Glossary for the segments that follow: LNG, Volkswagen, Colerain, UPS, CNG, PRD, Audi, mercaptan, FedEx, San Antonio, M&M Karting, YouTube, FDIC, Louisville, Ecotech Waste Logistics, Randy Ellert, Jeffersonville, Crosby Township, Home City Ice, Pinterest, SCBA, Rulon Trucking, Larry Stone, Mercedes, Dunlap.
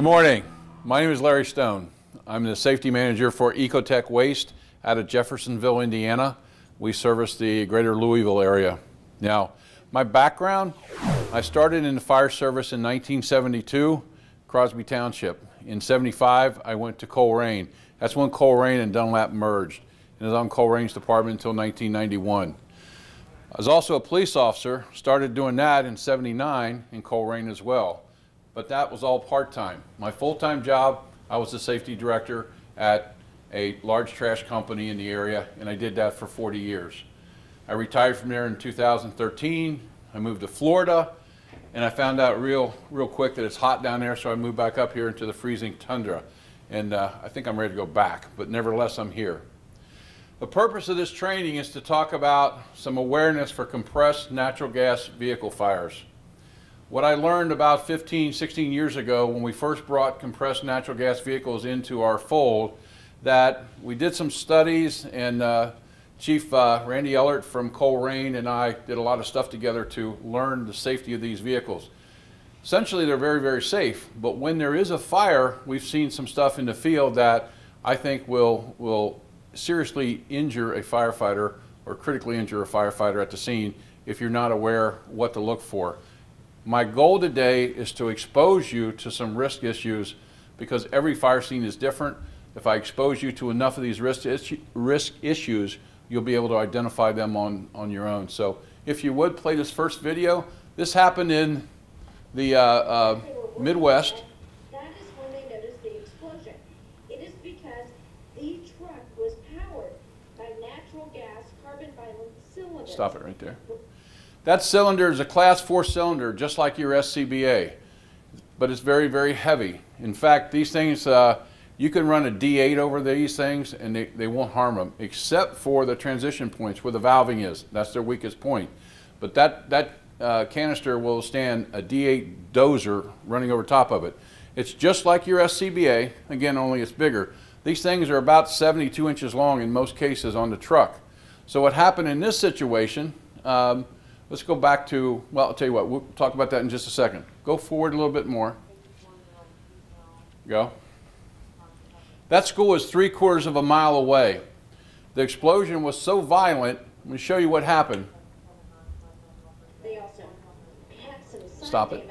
Good morning. My name is Larry Stone. I'm the safety manager for Ecotech Waste out of Jeffersonville, Indiana. We service the greater Louisville area. Now, my background, I started in the fire service in 1972, Crosby Township. In 75, I went to Colerain. That's when Colerain and Dunlap merged, and I was on Colerain's department until 1991. I was also a police officer, started doing that in 79 in Colerain as well. But that was all part-time. My full-time job, I was the safety director at a large trash company in the area, and I did that for 40 years. I retired from there in 2013. I moved to Florida, and I found out real quick that it's hot down there, so I moved back up here into the freezing tundra. And I think I'm ready to go back, but nevertheless, I'm here. The purpose of this training is to talk about some awareness for compressed natural gas vehicle fires. What I learned about 15, 16 years ago when we first brought compressed natural gas vehicles into our fold, that we did some studies, and Chief Randy Ellert from Colerain and I did a lot of stuff together to learn the safety of these vehicles. Essentially, they're very, very safe, but when there is a fire, we've seen some stuff in the field that I think will seriously injure a firefighter or critically injure a firefighter at the scene if you're not aware what to look for. My goal today is to expose you to some risk issues, because every fire scene is different. If I expose you to enough of these risk issues, you'll be able to identify them on your own. So if you would, play this first video. This happened in the Midwest. That is when they noticed the explosion. It is because the truck was powered by natural gas carbon vinyl cylinders. Stop it right there. That cylinder is a class 4 cylinder, just like your SCBA, but it's very, very heavy. In fact, these things, you can run a D8 over these things and they won't harm them, except for the transition points where the valving is. That's their weakest point. But that canister will stand a D8 dozer running over top of it. It's just like your SCBA, again, only it's bigger. These things are about 72 inches long in most cases on the truck. So what happened in this situation, let's go back to, well, I'll tell you what, we'll talk about that in just a second. Go forward a little bit more. Go. That school is 3/4 of a mile away. The explosion was so violent, let me show you what happened. They also had some side. Stop it.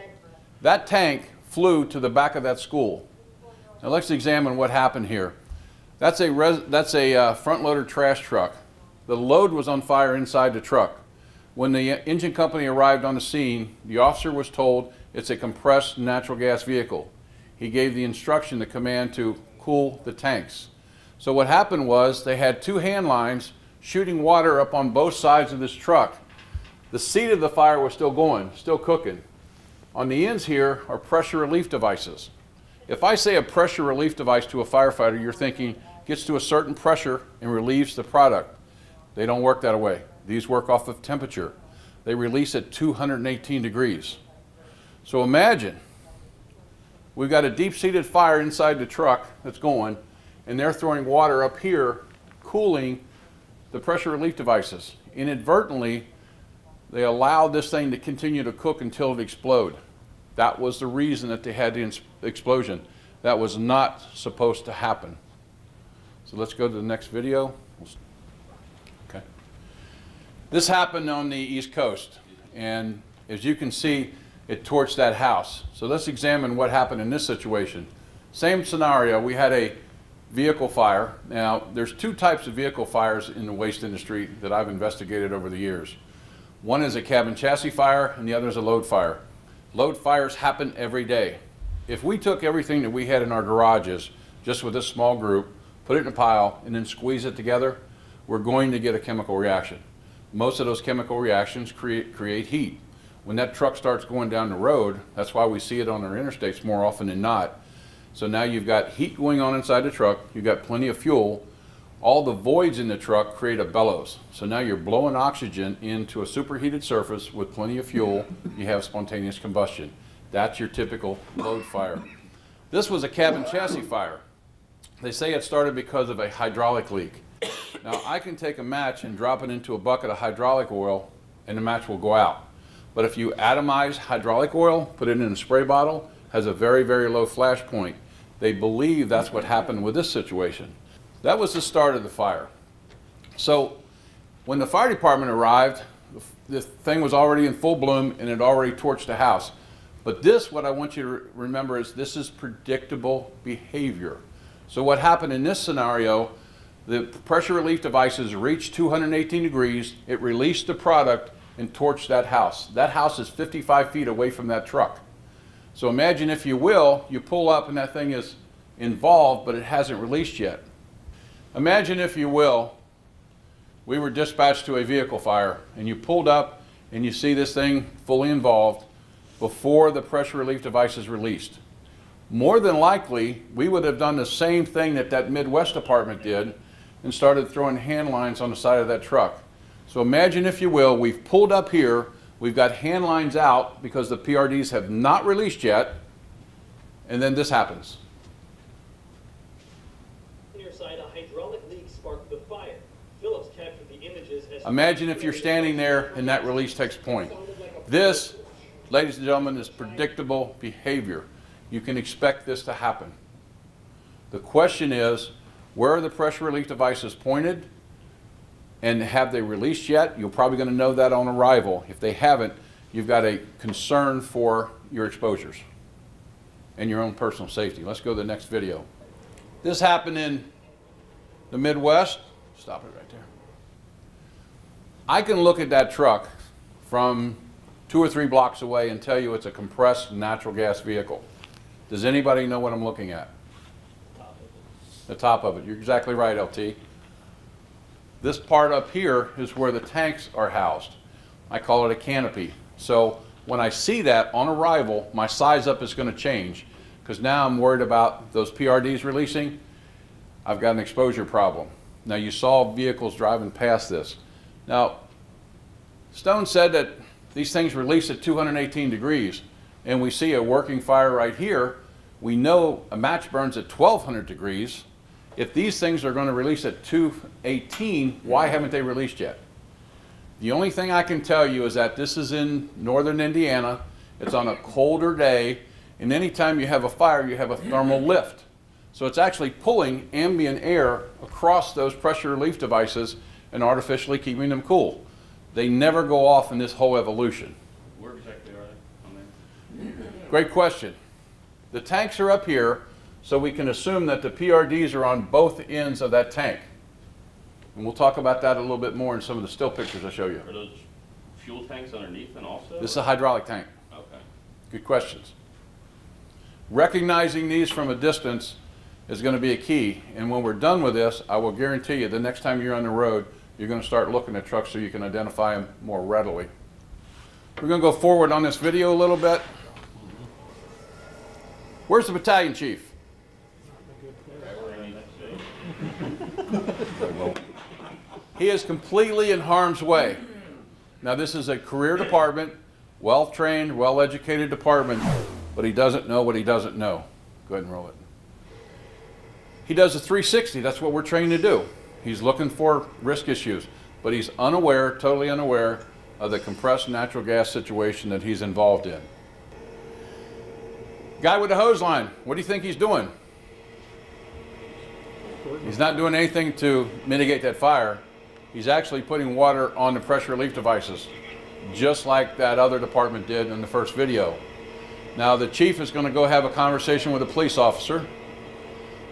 That tank flew to the back of that school. Now let's examine what happened here. That's a front loader trash truck. The load was on fire inside the truck. When the engine company arrived on the scene, the officer was told it's a compressed natural gas vehicle. He gave the instruction, the command to cool the tanks. So what happened was they had two hand lines shooting water up on both sides of this truck. The seat of the fire was still going, still cooking. On the ends here are pressure relief devices. If I say a pressure relief device to a firefighter, you're thinking gets to a certain pressure and relieves the product. They don't work that way. These work off of temperature. They release at 218 degrees. So imagine we've got a deep-seated fire inside the truck that's going, and they're throwing water up here, cooling the pressure relief devices. Inadvertently, they allowed this thing to continue to cook until it explode. That was the reason that they had the explosion. That was not supposed to happen. So let's go to the next video. This happened on the East Coast, and as you can see, it torched that house. So let's examine what happened in this situation. Same scenario, we had a vehicle fire. Now, there's two types of vehicle fires in the waste industry that I've investigated over the years. One is a cab and chassis fire, and the other is a load fire. Load fires happen every day. If we took everything that we had in our garages, just with this small group, put it in a pile, and then squeeze it together, we're going to get a chemical reaction. Most of those chemical reactions create heat. When that truck starts going down the road, that's why we see it on our interstates more often than not. So now you've got heat going on inside the truck, you've got plenty of fuel, all the voids in the truck create a bellows. So now you're blowing oxygen into a superheated surface with plenty of fuel, you have spontaneous combustion. That's your typical load fire. This was a cab and chassis fire. They say it started because of a hydraulic leak. Now, I can take a match and drop it into a bucket of hydraulic oil, and the match will go out. But if you atomize hydraulic oil, put it in a spray bottle, has a very, very low flash point. They believe that's what happened with this situation. That was the start of the fire. So when the fire department arrived, the thing was already in full bloom and it already torched the house. But this, what I want you to remember is this is predictable behavior. So what happened in this scenario, the pressure relief devices reached 218 degrees, it released the product and torched that house. That house is 55 feet away from that truck. So imagine, if you will, you pull up and that thing is involved, but it hasn't released yet. Imagine, if you will, we were dispatched to a vehicle fire and you pulled up and you see this thing fully involved before the pressure relief device is released. More than likely, we would have done the same thing that that Midwest department did and started throwing hand lines on the side of that truck. So imagine, if you will, we've pulled up here, we've got hand lines out because the PRDs have not released yet, and then this happens. Imagine if you're standing there and that release takes point. This, ladies and gentlemen, is predictable behavior. You can expect this to happen. The question is, where are the pressure relief devices pointed? And have they released yet? You're probably going to know that on arrival. If they haven't, you've got a concern for your exposures and your own personal safety. Let's go to the next video. This happened in the Midwest. Stop it right there. I can look at that truck from 2 or 3 blocks away and tell you it's a compressed natural gas vehicle. Does anybody know what I'm looking at? The top of it. You're exactly right, LT. This part up here is where the tanks are housed. I call it a canopy. So when I see that on arrival, my size up is going to change because now I'm worried about those PRDs releasing. I've got an exposure problem. Now, you saw vehicles driving past this. Now, Stone said that these things release at 218 degrees, and we see a working fire right here. We know a match burns at 1,200 degrees. If these things are going to release at 218, why haven't they released yet? The only thing I can tell you is that this is in northern Indiana. It's on a colder day, and anytime you have a fire, you have a thermal lift. So it's actually pulling ambient air across those pressure relief devices and artificially keeping them cool. They never go off in this whole evolution. Where exactly are they? Great question. The tanks are up here, so we can assume that the PRDs are on both ends of that tank. And we'll talk about that a little bit more in some of the still pictures I show you. Are those fuel tanks underneath and also? This is a hydraulic tank. Okay. Good questions. Recognizing these from a distance is going to be a key, and when we're done with this, I will guarantee you the next time you're on the road, you're going to start looking at trucks so you can identify them more readily. We're going to go forward on this video a little bit. Where's the battalion chief? He is completely in harm's way. Now, this is a career department, well-trained, well-educated department, but he doesn't know what he doesn't know. Go ahead and roll it. He does a 360. That's what we're trained to do. He's looking for risk issues, but he's unaware, totally unaware, of the compressed natural gas situation that he's involved in. Guy with the hose line, what do you think he's doing? He's not doing anything to mitigate that fire. He's actually putting water on the pressure relief devices, just like that other department did in the first video. Now, the chief is going to go have a conversation with a police officer.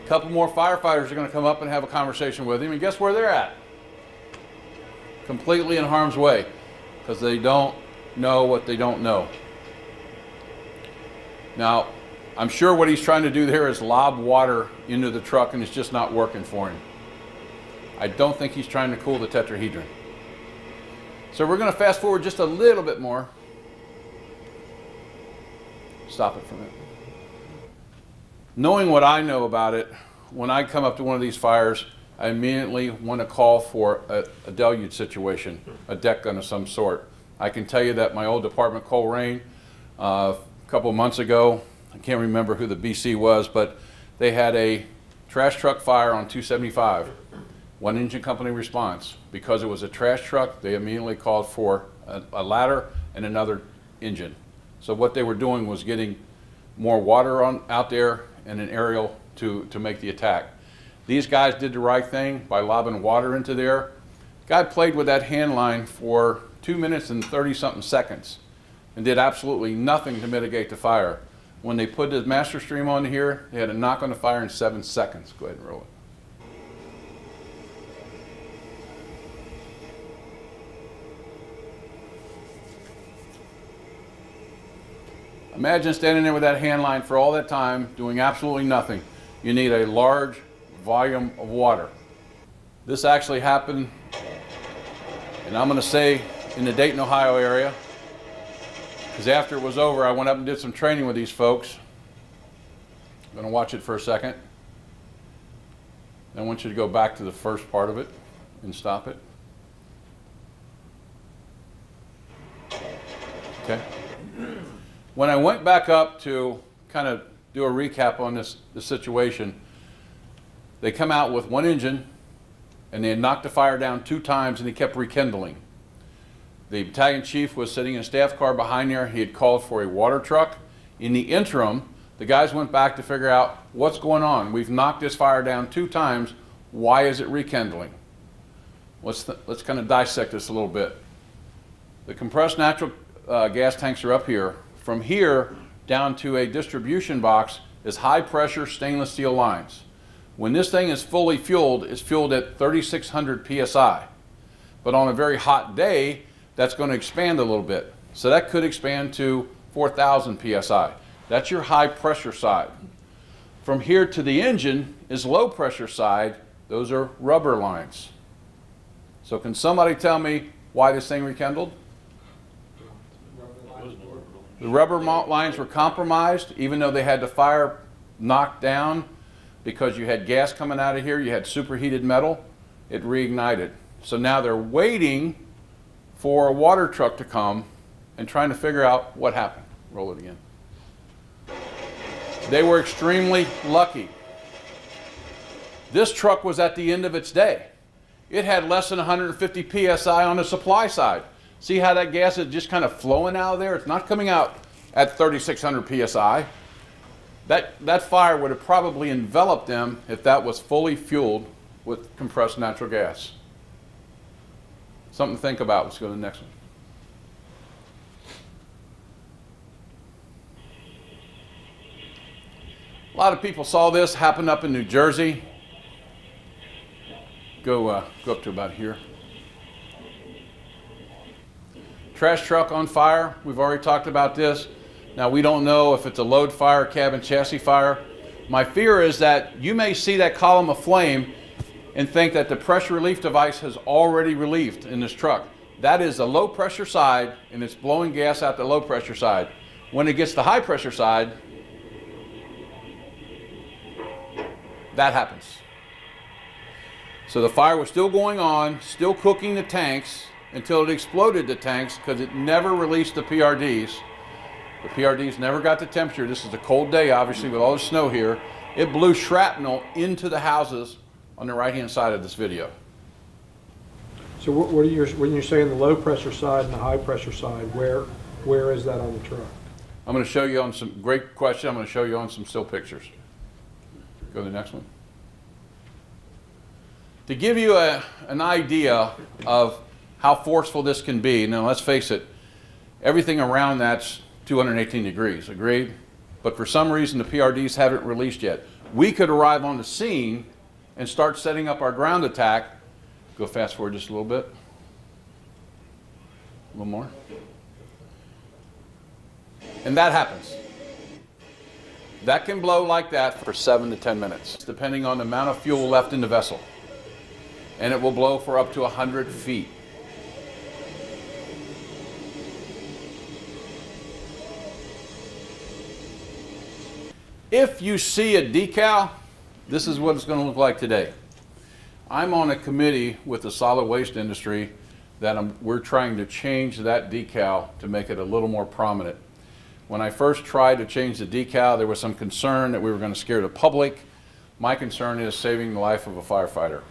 A couple more firefighters are going to come up and have a conversation with him, and guess where they're at? Completely in harm's way, because they don't know what they don't know. Now, I'm sure what he's trying to do there is lob water into the truck, and it's just not working for him. I don't think he's trying to cool the tetrahedron. So we're going to fast forward just a little bit more. Stop it for a minute. Knowing what I know about it, when I come up to one of these fires, I immediately want to call for a deluge situation, a deck gun of some sort. I can tell you that my old department, Colerain, a couple months ago, I can't remember who the BC was, but they had a trash truck fire on 275. One engine company response. Because it was a trash truck, they immediately called for a ladder and another engine. So what they were doing was getting more water on out there and an aerial to make the attack. These guys did the right thing by lobbing water into there. Guy played with that hand line for 2 minutes and 30-something seconds and did absolutely nothing to mitigate the fire. When they put the master stream on here, they had a knock on the fire in 7 seconds. Go ahead and roll it. Imagine standing there with that hand line for all that time, doing absolutely nothing. You need a large volume of water. This actually happened, and I'm going to say in the Dayton, Ohio area, because after it was over, I went up and did some training with these folks. I'm going to watch it for a second. I want you to go back to the first part of it and stop it. Okay. When I went back up to kind of do a recap on this situation, they come out with one engine and they had knocked the fire down 2 times and they kept rekindling. The battalion chief was sitting in a staff car behind there. He had called for a water truck. In the interim, the guys went back to figure out what's going on. We've knocked this fire down 2 times. Why is it rekindling? Let's kind of dissect this a little bit. The compressed natural gas tanks are up here. From here down to a distribution box is high pressure stainless steel lines. When this thing is fully fueled, it's fueled at 3,600 psi. But on a very hot day, that's going to expand a little bit. So that could expand to 4,000 psi. That's your high pressure side. From here to the engine is low pressure side. Those are rubber lines. So can somebody tell me why this thing rekindled? The rubber lines were compromised, even though they had the fire knocked down because you had gas coming out of here, you had superheated metal, it reignited. So now they're waiting for a water truck to come and trying to figure out what happened. Roll it again. They were extremely lucky. This truck was at the end of its day. It had less than 150 psi on the supply side. See how that gas is just kind of flowing out of there? It's not coming out at 3,600 psi. That fire would have probably enveloped them if that was fully fueled with compressed natural gas. Something to think about. Let's go to the next one. A lot of people saw this happen up in New Jersey. Go up to about here. Trash truck on fire, we've already talked about this. Now we don't know if it's a load fire, cabin chassis fire. My fear is that you may see that column of flame and think that the pressure relief device has already relieved in this truck. That is the low pressure side and it's blowing gas out the low pressure side. When it gets to the high pressure side, that happens. So the fire was still going on, still cooking the tanks, until it exploded the tanks because it never released the PRDs. The PRDs never got the temperature. This is a cold day, obviously, with all the snow here. It blew shrapnel into the houses on the right-hand side of this video. So when you're saying the low-pressure side and the high-pressure side, where is that on the truck? I'm going to show you on some, great question, I'm going to show you on some still pictures. Go to the next one. To give you an idea of how forceful this can be. Now, let's face it, everything around that's 218 degrees, agreed? But for some reason, the PRDs haven't released yet. We could arrive on the scene and start setting up our ground attack. Go fast forward just a little bit. A little more. And that happens. That can blow like that for 7 to 10 minutes, depending on the amount of fuel left in the vessel. And it will blow for up to 100 feet. If you see a decal, this is what it's going to look like today. I'm on a committee with the solid waste industry that we're trying to change that decal to make it a little more prominent. When I first tried to change the decal, there was some concern that we were going to scare the public. My concern is saving the life of a firefighter.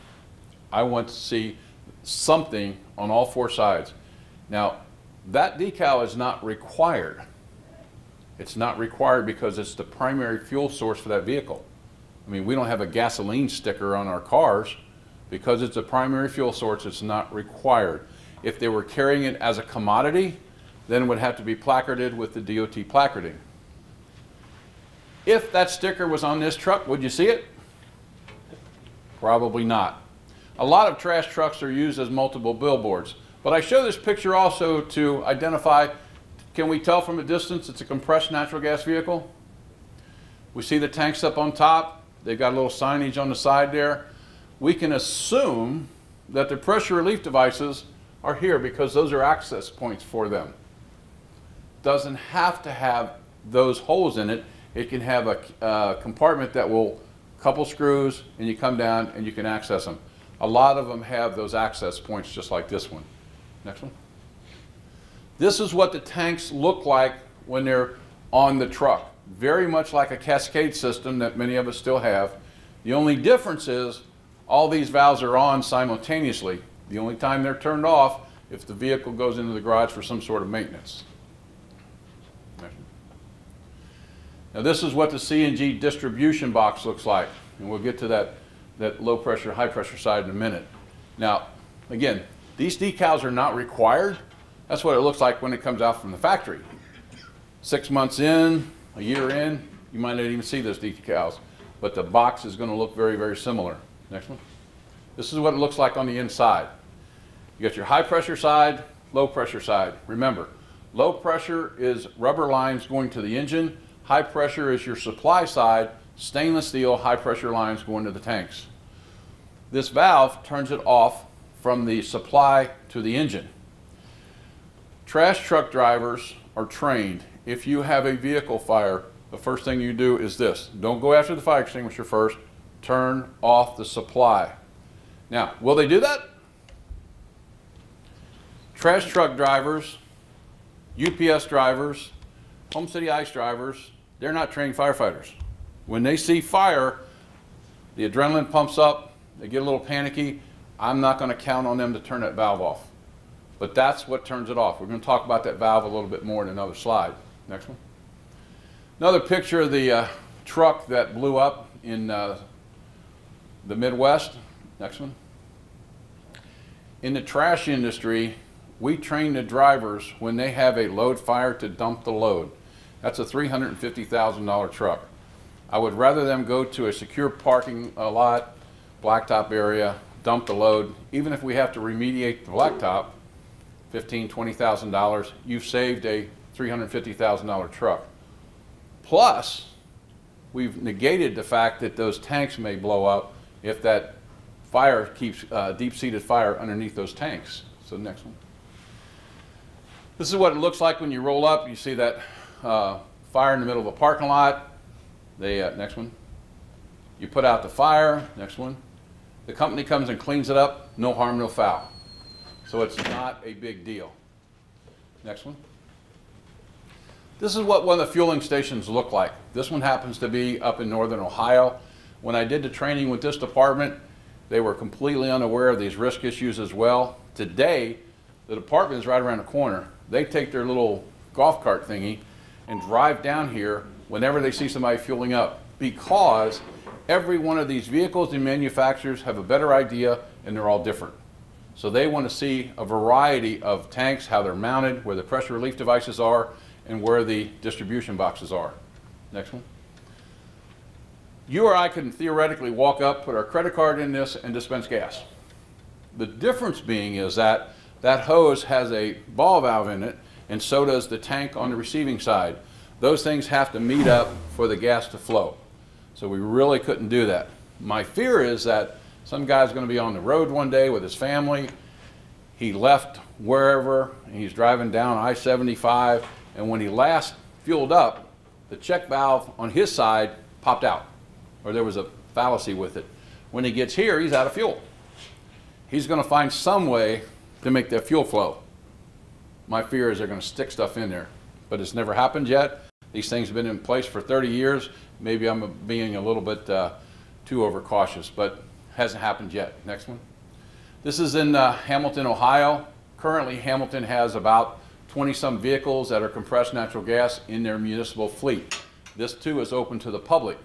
I want to see something on all 4 sides. Now, that decal is not required. It's not required because it's the primary fuel source for that vehicle. I mean, we don't have a gasoline sticker on our cars because it's a primary fuel source. It's not required. If they were carrying it as a commodity, then it would have to be placarded with the DOT placarding. If that sticker was on this truck, would you see it? Probably not. A lot of trash trucks are used as multiple billboards, but I show this picture also to identify, can we tell from a distance it's a compressed natural gas vehicle? We see the tanks up on top. They've got a little signage on the side there. We can assume that the pressure relief devices are here because those are access points for them. Doesn't have to have those holes in it. It can have a compartment that will couple screws and you come down and you can access them. A lot of them have those access points just like this one. Next one. This is what the tanks look like when they're on the truck. Very much like a cascade system that many of us still have. The only difference is all these valves are on simultaneously. The only time they're turned off if the vehicle goes into the garage for some sort of maintenance. Now this is what the CNG distribution box looks like, and we'll get to that low pressure, high pressure side in a minute. Now, again, these decals are not required. That's what it looks like when it comes out from the factory. 6 months in, a year in, you might not even see those decals, but the box is going to look very, very similar. Next one. This is what it looks like on the inside. You got your high pressure side, low pressure side. Remember, low pressure is rubber lines going to the engine. High pressure is your supply side, stainless steel high pressure lines going to the tanks. This valve turns it off from the supply to the engine. Trash truck drivers are trained. If you have a vehicle fire, the first thing you do is this. Don't go after the fire extinguisher first. Turn off the supply. Now, will they do that? Trash truck drivers, UPS drivers, Home City Ice drivers, they're not trained firefighters. When they see fire, the adrenaline pumps up, they get a little panicky. I'm not going to count on them to turn that valve off. But that's what turns it off. We're going to talk about that valve a little bit more in another slide. Next one. Another picture of the truck that blew up in the Midwest. Next one. In the trash industry, we train the drivers when they have a load fire to dump the load. That's a $350,000 truck. I would rather them go to a secure parking lot, blacktop area, dump the load. Even if we have to remediate the blacktop, $15,000, $20,000, you've saved a $350,000 truck. Plus, we've negated the fact that those tanks may blow up if that fire keeps, deep-seated fire underneath those tanks. So next one. This is what it looks like when you roll up. You see that fire in the middle of a parking lot. They, next one. You put out the fire. Next one. The company comes and cleans it up. No harm, no foul. So it's not a big deal. Next one. This is what one of the fueling stations look like. This one happens to be up in northern Ohio. When I did the training with this department, they were completely unaware of these risk issues as well. Today, the department is right around the corner. They take their little golf cart thingy and drive down here whenever they see somebody fueling up, because every one of these vehicles and manufacturers have a better idea and they're all different. So they want to see a variety of tanks, how they're mounted, where the pressure relief devices are, and where the distribution boxes are. Next one. You or I can theoretically walk up, put our credit card in this, and dispense gas. The difference being is that that hose has a ball valve in it, and so does the tank on the receiving side. Those things have to meet up for the gas to flow. So we really couldn't do that. My fear is that some guy's going to be on the road one day with his family. He left wherever, and he's driving down I-75, and when he last fueled up, the check valve on his side popped out, or there was a fallacy with it. When he gets here, he's out of fuel. He's going to find some way to make that fuel flow. My fear is they're going to stick stuff in there, but it's never happened yet. These things have been in place for 30 years. Maybe I'm being a little bit too overcautious, but hasn't happened yet. Next one. This is in Hamilton, Ohio. Currently, Hamilton has about 20-some vehicles that are compressed natural gas in their municipal fleet. This too is open to the public.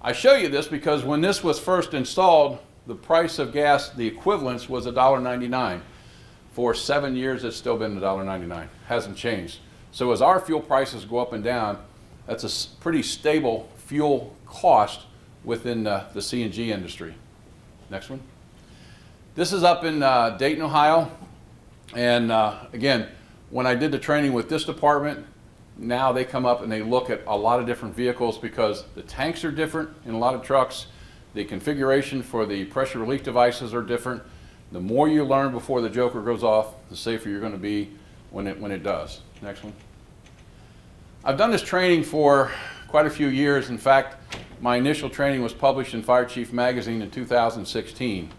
I show you this because when this was first installed, the price of gas, the equivalence, was $1.99. For 7 years, it's still been $1.99. Hasn't changed. So as our fuel prices go up and down, that's a pretty stable fuel cost within the CNG industry. Next one. This is up in Dayton, Ohio. And again, when I did the training with this department, now they come up and they look at a lot of different vehicles because the tanks are different in a lot of trucks. The configuration for the pressure relief devices are different. The more you learn before the joker goes off, the safer you're going to be when it does. Next one. I've done this training for quite a few years. In fact, my initial training was published in Fire Chief Magazine in 2016.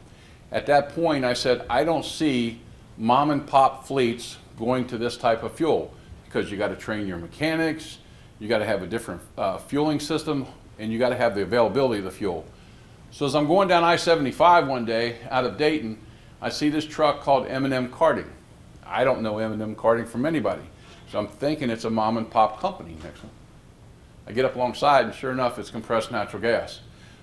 At that point, I said, I don't see mom and pop fleets going to this type of fuel because you got to train your mechanics, you got to have a different fueling system, and you got to have the availability of the fuel. So as I'm going down I-75 one day out of Dayton, I see this truck called M&M Karting. I don't know M&M Karting from anybody, so I'm thinking it's a mom and pop company. Next one. I get up alongside, and sure enough, it's compressed natural gas.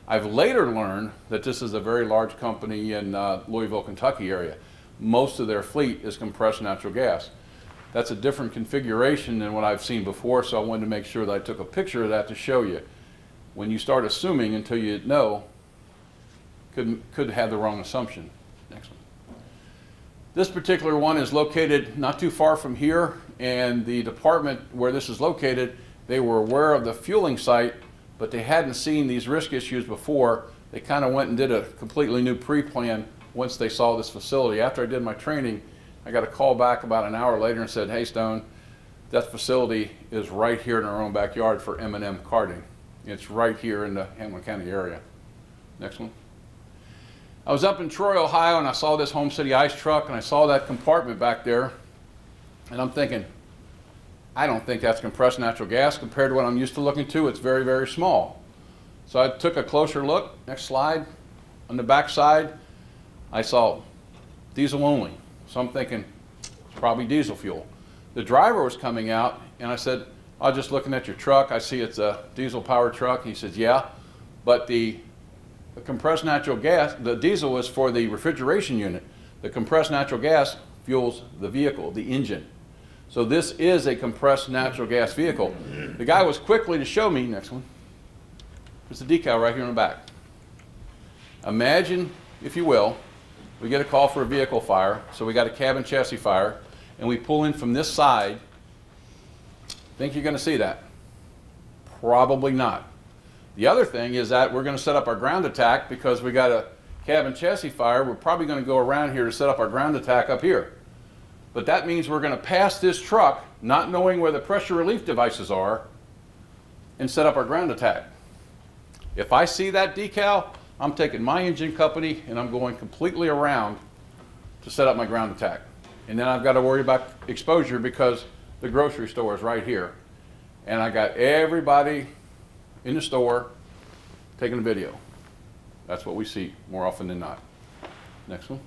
I've later learned that this is a very large company in Louisville, Kentucky area. Most of their fleet is compressed natural gas. That's a different configuration than what I've seen before, so I wanted to make sure that I took a picture of that to show you. When you start assuming until you know, could have the wrong assumption. Next one. This particular one is located not too far from here, and the department where this is located, they were aware of the fueling site, but they hadn't seen these risk issues before. They kind of went and did a completely new pre-plan once they saw this facility. After I did my training, I got a call back about an hour later and said, hey Stone, that facility is right here in our own backyard for M&M Karting. It's right here in the Hamlin County area. Next one. I was up in Troy, Ohio, and I saw this Home City Ice truck, and I saw that compartment back there, and I'm thinking, I don't think that's compressed natural gas compared to what I'm used to looking to. It's very, very small. So I took a closer look. Next slide. On the back side, I saw diesel only. So I'm thinking, it's probably diesel fuel. The driver was coming out, and I said, I'm just looking at your truck. I see it's a diesel-powered truck. And he says, yeah, but the compressed natural gas, the diesel is for the refrigeration unit. The compressed natural gas fuels the vehicle, the engine. So this is a compressed natural gas vehicle. The guy was quickly to show me, next one, there's a decal right here in the back. Imagine, if you will, we get a call for a vehicle fire, so we got a cabin chassis fire, and we pull in from this side. Think you're gonna see that? Probably not. The other thing is that we're gonna set up our ground attack because we got a cabin chassis fire, we're probably gonna go around here to set up our ground attack up here. But that means we're going to pass this truck not knowing where the pressure relief devices are and set up our ground attack. If I see that decal, I'm taking my engine company and I'm going completely around to set up my ground attack. And then I've got to worry about exposure because the grocery store is right here. And I got everybody in the store taking a video. That's what we see more often than not. Next one.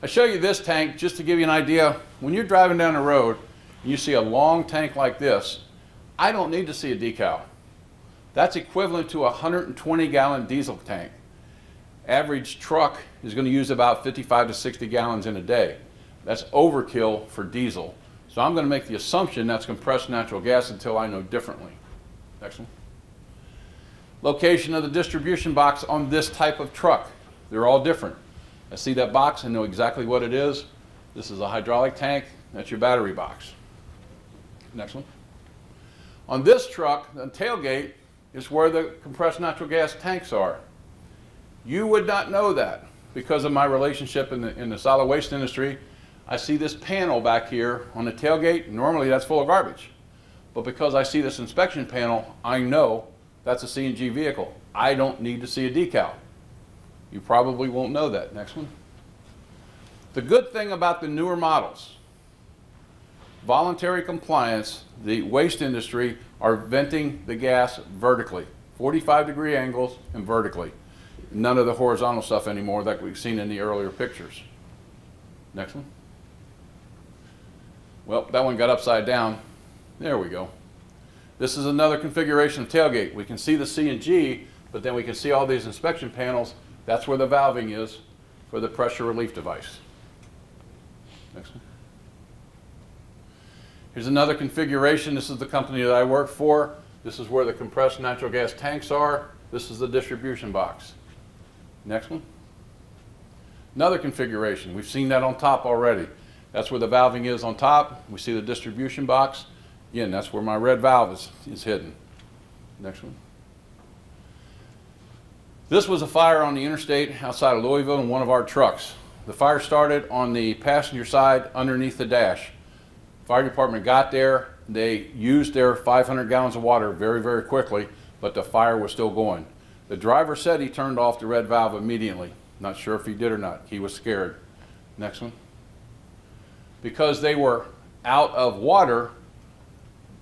I show you this tank just to give you an idea. When you're driving down the road and you see a long tank like this, I don't need to see a decal. That's equivalent to a 120-gallon diesel tank. Average truck is going to use about 55 to 60 gallons in a day. That's overkill for diesel. So I'm going to make the assumption that's compressed natural gas until I know differently. Next one. Location of the distribution box on this type of truck. They're all different. I see that box and know exactly what it is. This is a hydraulic tank. That's your battery box. Next one. On this truck, the tailgate is where the compressed natural gas tanks are. You would not know that because of my relationship in the solid waste industry. I see this panel back here on the tailgate. Normally that's full of garbage. But because I see this inspection panel, I know that's a CNG vehicle. I don't need to see a decal. You probably won't know that. Next one. The good thing about the newer models, voluntary compliance, the waste industry are venting the gas vertically, 45-degree angles and vertically. None of the horizontal stuff anymore that we've seen in the earlier pictures. Next one. Well, that one got upside down. There we go. This is another configuration of tailgate. We can see the CNG, but then we can see all these inspection panels. That's where the valving is for the pressure relief device. Next one. Here's another configuration. This is the company that I work for. This is where the compressed natural gas tanks are. This is the distribution box. Next one. Another configuration. We've seen that on top already. That's where the valving is on top. We see the distribution box. Again, that's where my red valve is hidden. Next one. This was a fire on the interstate outside of Louisville in one of our trucks. The fire started on the passenger side underneath the dash. Fire department got there. They used their 500 gallons of water very, very quickly, but the fire was still going. The driver said he turned off the red valve immediately. Not sure if he did or not. He was scared. Next one. Because they were out of water,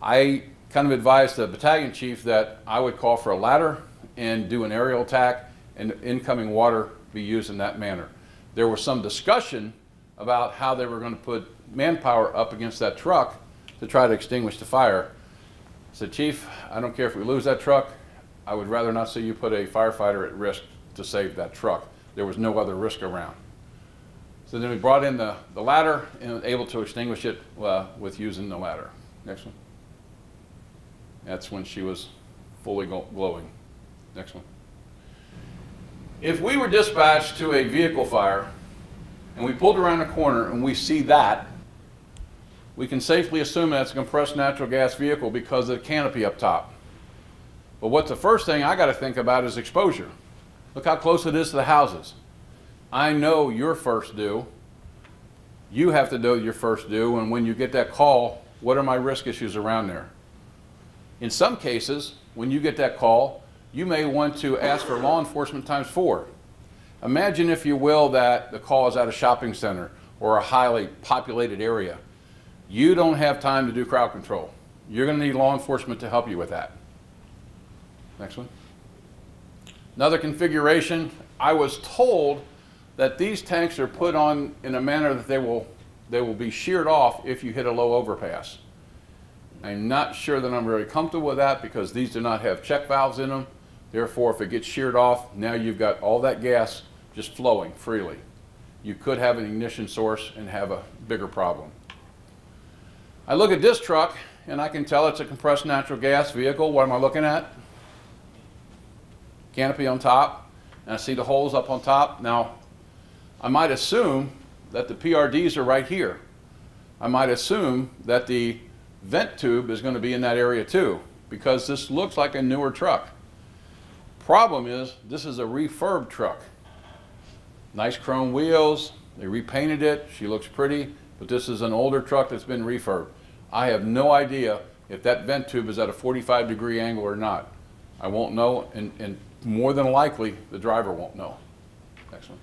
I kind of advised the battalion chief that I would call for a ladder and do an aerial attack and incoming water be used in that manner. There was some discussion about how they were going to put manpower up against that truck to try to extinguish the fire. I said, Chief, I don't care if we lose that truck. I would rather not see you put a firefighter at risk to save that truck. There was no other risk around. So then we brought in the ladder and was able to extinguish it with using the ladder. Next one. That's when she was fully glowing. Next one. If we were dispatched to a vehicle fire and we pulled around a corner and we see that, we can safely assume that's a compressed natural gas vehicle because of the canopy up top. But what's the first thing I got to think about is exposure. Look how close it is to the houses. I know your first due. You have to know your first due, and when you get that call, what are my risk issues around there? In some cases, when you get that call, you may want to ask for law enforcement ×4. Imagine, if you will, that the call is at a shopping center or a highly populated area. You don't have time to do crowd control. You're going to need law enforcement to help you with that. Next one. Another configuration. I was told that these tanks are put on in a manner that they will be sheared off if you hit a low overpass. I'm not sure that I'm very comfortable with that because these do not have check valves in them. Therefore, if it gets sheared off, now you've got all that gas just flowing freely. You could have an ignition source and have a bigger problem. I look at this truck and I can tell it's a compressed natural gas vehicle. What am I looking at? Canopy on top, and I see the holes up on top. Now, I might assume that the PRDs are right here. I might assume that the vent tube is going to be in that area too, because this looks like a newer truck. Problem is, this is a refurb truck. Nice chrome wheels, they repainted it, she looks pretty, but this is an older truck that's been refurbed. I have no idea if that vent tube is at a 45-degree angle or not. I won't know, and more than likely, the driver won't know. Next one.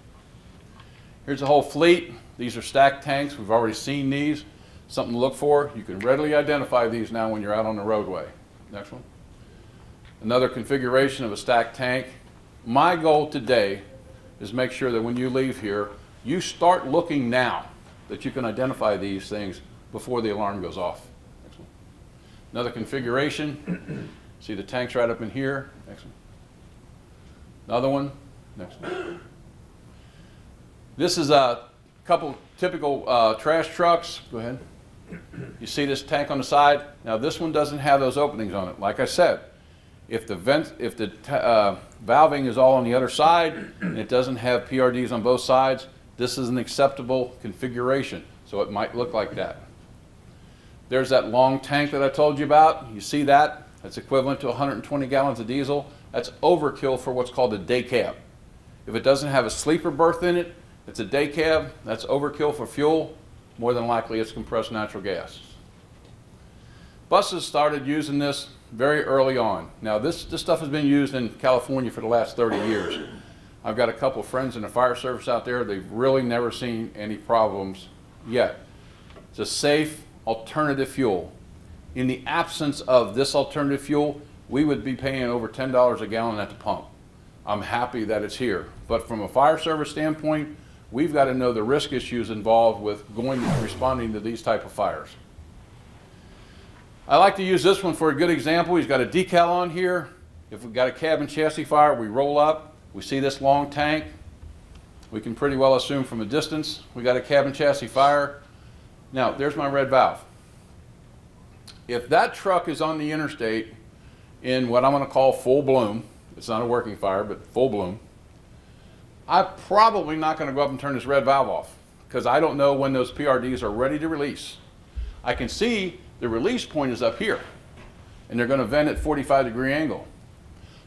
Here's the whole fleet. These are stacked tanks. We've already seen these. Something to look for. You can readily identify these now when you're out on the roadway. Next one. Another configuration of a stacked tank. My goal today is make sure that when you leave here, you start looking now that you can identify these things before the alarm goes off. Next one. Another configuration. See the tanks right up in here. Next one. Another one. Next one. This is a couple typical trash trucks. Go ahead. You see this tank on the side. Now this one doesn't have those openings on it. Like I said, if the valving is all on the other side and it doesn't have PRDs on both sides, this is an acceptable configuration. So it might look like that. There's that long tank that I told you about. You see that? That's equivalent to 120 gallons of diesel. That's overkill for what's called a day cab. If it doesn't have a sleeper berth in it, it's a day cab. That's overkill for fuel. More than likely, it's compressed natural gas. Buses started using this very early on. Now, this stuff has been used in California for the last 30 years. I've got a couple friends in the fire service out there. They've really never seen any problems yet. It's a safe alternative fuel. In the absence of this alternative fuel, we would be paying over $10 a gallon at the pump. I'm happy that it's here. But from a fire service standpoint, we've got to know the risk issues involved with responding to these type of fires. I like to use this one for a good example. He's got a decal on here. If we've got a cab and chassis fire, we roll up, we see this long tank. We can pretty well assume from a distance we got a cab and chassis fire. Now, there's my red valve. If that truck is on the interstate in what I'm going to call full bloom, it's not a working fire, but full bloom, I'm probably not going to go up and turn this red valve off because I don't know when those PRDs are ready to release. I can see the release point is up here, and they're going to vent at 45-degree angle.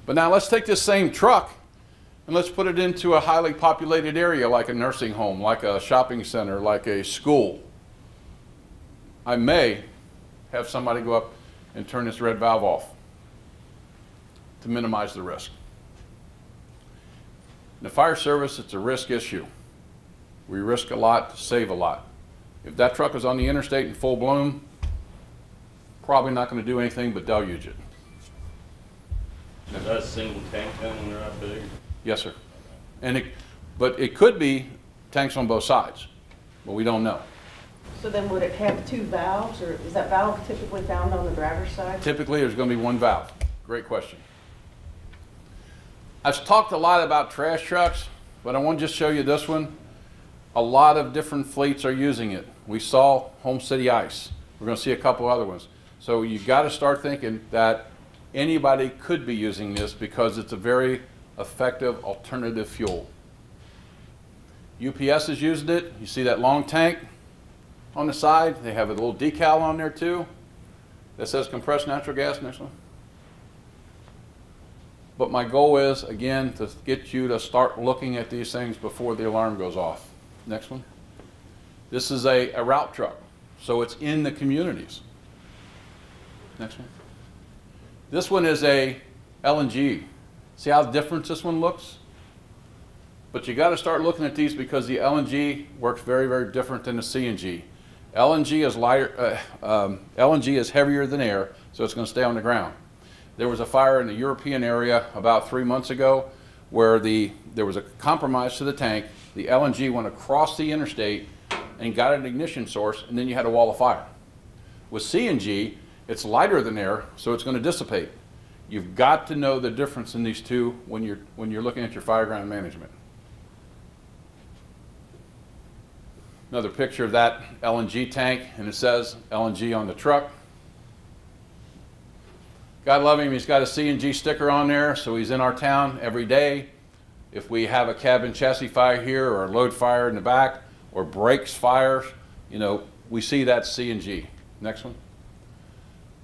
But now let's take this same truck and let's put it into a highly populated area like a nursing home, like a shopping center, like a school. I may have somebody go up and turn this red valve off to minimize the risk. In the fire service, it's a risk issue. We risk a lot to save a lot. If that truck is on the interstate in full bloom, probably not going to do anything but deluge it. Is that a single tank then when they're that big? Yes, sir. And but it could be tanks on both sides, but we don't know. So then would it have two valves, or is that valve typically found on the driver's side? Typically, there's going to be one valve. Great question. I've talked a lot about trash trucks, but I want to just show you this one. A lot of different fleets are using it. We saw Home City Ice. We're going to see a couple other ones. So you've got to start thinking that anybody could be using this because it's a very effective alternative fuel. UPS has used it. You see that long tank on the side. They have a little decal on there too that says compressed natural gas. Next one. But my goal is, again, to get you to start looking at these things before the alarm goes off. Next one. This is a route truck, so it's in the communities. Next one. This one is a LNG. See how different this one looks? But you got to start looking at these because the LNG works very, very different than the CNG. LNG is lighter. LNG is heavier than air, so it's going to stay on the ground. There was a fire in the European area about 3 months ago where there was a compromise to the tank. The LNG went across the interstate and got an ignition source, and then you had a wall of fire. With CNG, it's lighter than air, so it's going to dissipate. You've got to know the difference in these two when you're looking at your fireground management. Another picture of that LNG tank, and it says LNG on the truck. God love him, he's got a CNG sticker on there, so he's in our town every day. If we have a cab and chassis fire here, or a load fire in the back, or brakes fires, you know, we see that CNG. Next one.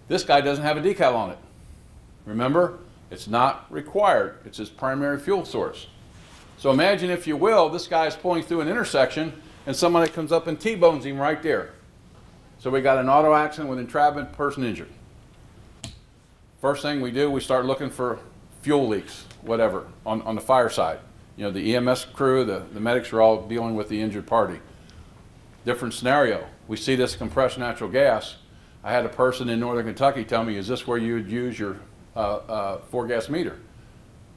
This guy doesn't have a decal on it. Remember, it's not required. It's his primary fuel source. So imagine, if you will, this guy is pulling through an intersection and somebody comes up and T-bones him right there. So we got an auto accident with entrapment, person injured. First thing we do, we start looking for fuel leaks, whatever, on the fire side. You know, the EMS crew, the medics are all dealing with the injured party. Different scenario. We see this compressed natural gas. I had a person in northern Kentucky tell me, is this where you would use your four-gas meter?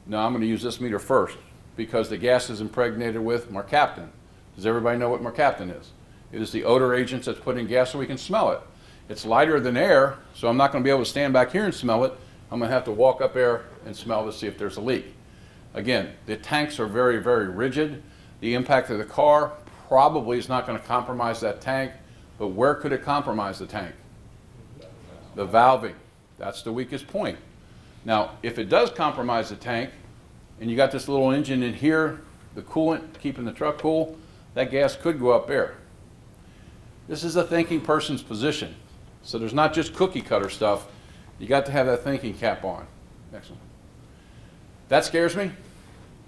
No, I'm going to use this meter first because the gas is impregnated with mercaptan. Does everybody know what mercaptan is? It is the odor agent that's put in gas so we can smell it. It's lighter than air, so I'm not going to be able to stand back here and smell it. I'm going to have to walk up there and smell to see if there's a leak. Again, the tanks are very, very rigid. The impact of the car probably is not going to compromise that tank, but where could it compromise the tank? The valving. That's the weakest point. Now, if it does compromise the tank, and you got this little engine in here, the coolant keeping the truck cool, that gas could go up there. This is a thinking person's position. So there's not just cookie cutter stuff. You got to have that thinking cap on. Next one. That scares me.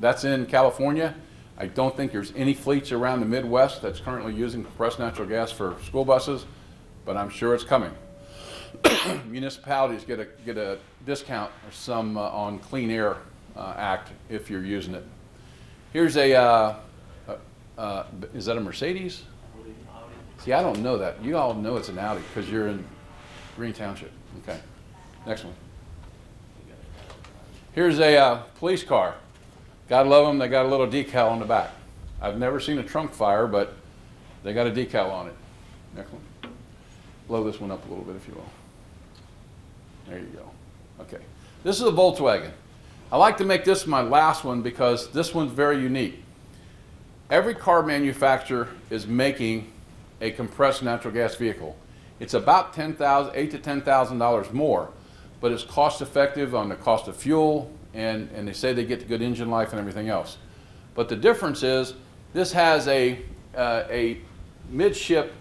That's in California. I don't think there's any fleets around the Midwest that's currently using compressed natural gas for school buses, but I'm sure it's coming. Municipalities get a discount or some on Clean Air Act if you're using it. Here's a is that a Mercedes? See, I don't know that. You all know it's an Audi because you're in Green Township. Okay, next one. Here's a police car. God love them. They got a little decal on the back. I've never seen a trunk fire, but they got a decal on it. Next one. Blow this one up a little bit, if you will. There you go. Okay. This is a Volkswagen. I like to make this my last one because this one's very unique. Every car manufacturer is making a compressed natural gas vehicle. It's about $8,000 to $10,000 more, but it's cost effective on the cost of fuel, and they say they get the good engine life and everything else. But the difference is this has a midship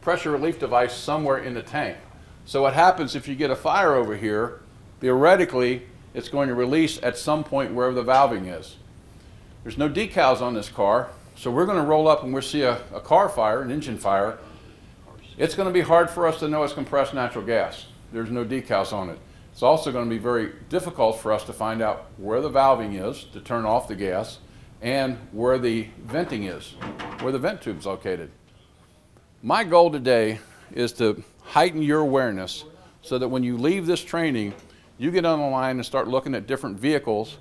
pressure relief device somewhere in the tank. So what happens if you get a fire over here, theoretically, it's going to release at some point wherever the valving is. There's no decals on this car, so we're going to roll up and we'll see a car fire, an engine fire. It's going to be hard for us to know it's compressed natural gas. There's no decals on it. It's also going to be very difficult for us to find out where the valving is to turn off the gas and where the venting is, where the vent tube's located. My goal today is to heighten your awareness so that when you leave this training, you get on the line and start looking at different vehicles,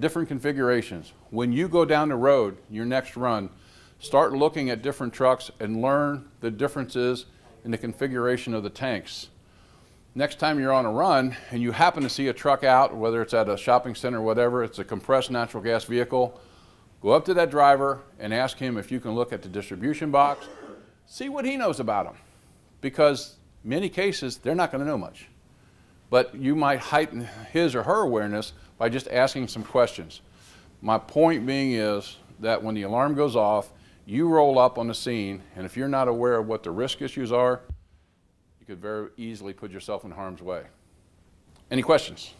different configurations. When you go down the road, your next run, start looking at different trucks and learn the differences in the configuration of the tanks. Next time you're on a run and you happen to see a truck out, whether it's at a shopping center or whatever, it's a compressed natural gas vehicle, go up to that driver and ask him if you can look at the distribution box, see what he knows about them. Because in many cases, they're not going to know much. But you might heighten his or her awareness by just asking some questions. My point being is that when the alarm goes off, you roll up on the scene, and if you're not aware of what the risk issues are, you could very easily put yourself in harm's way. Any questions?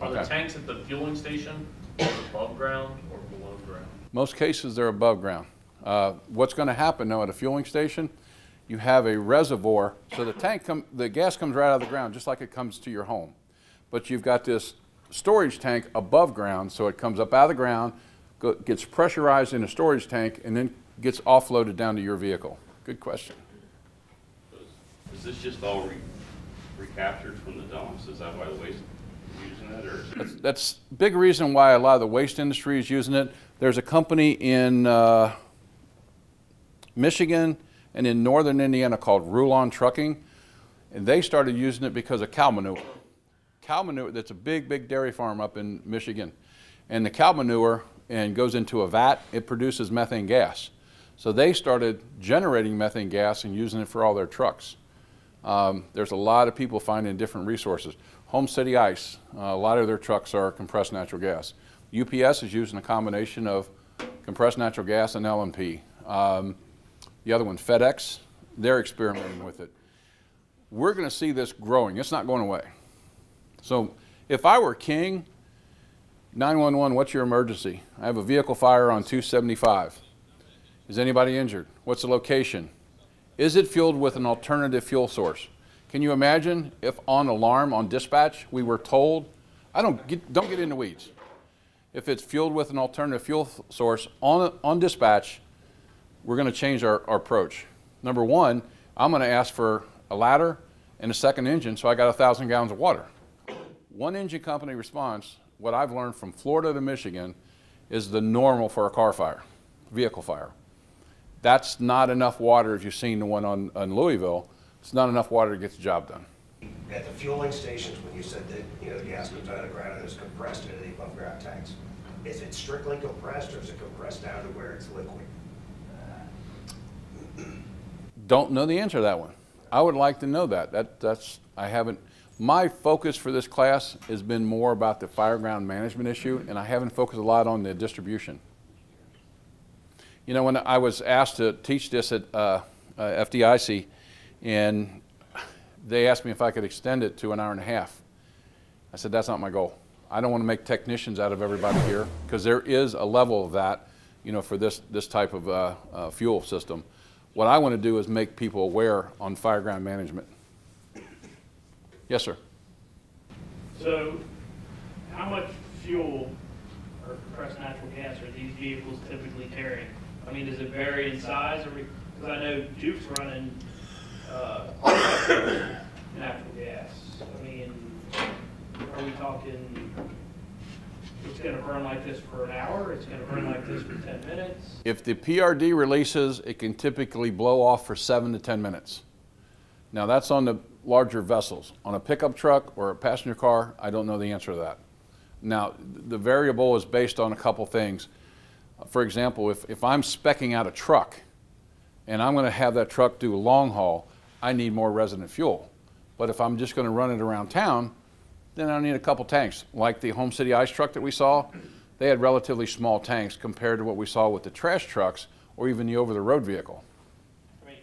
Are the tanks at the fueling station above ground or below ground? Most cases, they're above ground. What's going to happen now at a fueling station? You have a reservoir, so the gas comes right out of the ground, just like it comes to your home. But you've got this storage tank above ground, so it comes up out of the ground, gets pressurized in a storage tank, and then gets offloaded down to your vehicle. Good question. Is this just all recaptured from the dumps? Is that why the waste is using it? Or? That's a big reason why a lot of the waste industry is using it. There's a company in Michigan and in northern Indiana called Rulon Trucking, and they started using it because of cow manure. Cow manure, that's a big, big dairy farm up in Michigan. And the cow manure goes into a vat, it produces methane gas. So they started generating methane gas and using it for all their trucks. There's a lot of people finding different resources. Home City Ice, a lot of their trucks are compressed natural gas. UPS is using a combination of compressed natural gas and LNP. The other one, FedEx, they're experimenting with it. We're going to see this growing. It's not going away. So if I were king, 911, what's your emergency? I have a vehicle fire on 275. Is anybody injured? What's the location? Is it fueled with an alternative fuel source? Can you imagine if on alarm, on dispatch, we were told, don't get in the weeds. If it's fueled with an alternative fuel source on dispatch, we're going to change our approach. Number one, I'm going to ask for a ladder and a second engine, so I got 1,000 gallons of water. One engine company response, what I've learned from Florida to Michigan, is the normal for a car fire, vehicle fire. That's not enough water. If you've seen the one on Louisville, it's not enough water to get the job done. At the fueling stations, when you said that the gas comes out of the ground and it's compressed into the above ground tanks, is it strictly compressed or is it compressed down to where it's liquid? Don't know the answer to that one. I would like to know that. I haven't. My focus for this class has been more about the fire ground management issue, and I haven't focused a lot on the distribution. You know, when I was asked to teach this at FDIC, and they asked me if I could extend it to an hour and a half, I said, that's not my goal. I don't want to make technicians out of everybody here, because there is a level of that, for this type of fuel system. What I want to do is make people aware on fire ground management. Yes, sir. So how much fuel or compressed natural gas are these vehicles typically carrying? I mean, does it vary in size? Because I know Duke's running natural gas. I mean, are we talking it's going to burn like this for an hour, it's going to burn like this for 10 minutes? If the PRD releases, it can typically blow off for 7 to 10 minutes. Now that's on the larger vessels. On a pickup truck or a passenger car, I don't know the answer to that. Now, the variable is based on a couple things. For example, if I'm speccing out a truck and I'm going to have that truck do a long haul, I need more resident fuel. But if I'm just going to run it around town, then I need a couple tanks. Like the Home City Ice truck that we saw, they had relatively small tanks compared to what we saw with the trash trucks or even the over-the-road vehicle. I mean,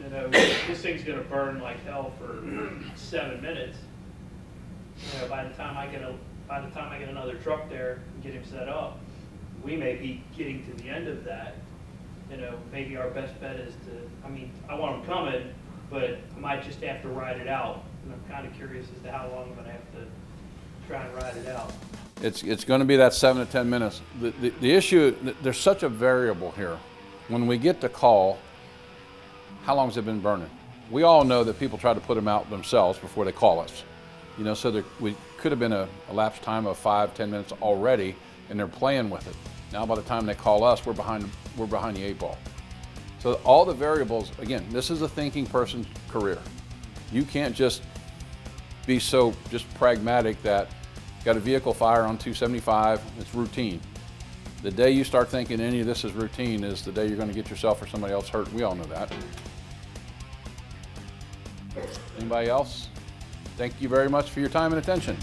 you know, this thing's going to burn like hell for 7 minutes. You know, by the time I get another truck there and get him set up, we may be getting to the end of that. You know, maybe our best bet is to, I mean, I want them coming, but I might just have to ride it out. And I'm kind of curious as to how long I'm going to have to try and ride it out. It's going to be that 7 to 10 minutes. The issue, there's such a variable here. When we get the call, how long has it been burning? We all know that people try to put them out themselves before they call us. You know, so we could have been a lapse time of 5, 10 minutes already, and they're playing with it. Now by the time they call us, we're behind the 8 ball. So all the variables, again, this is a thinking person's career. You can't just be so just pragmatic that got a vehicle fire on 275, it's routine. The day you start thinking any of this is routine is the day you're going to get yourself or somebody else hurt. We all know that. Anybody else? Thank you very much for your time and attention.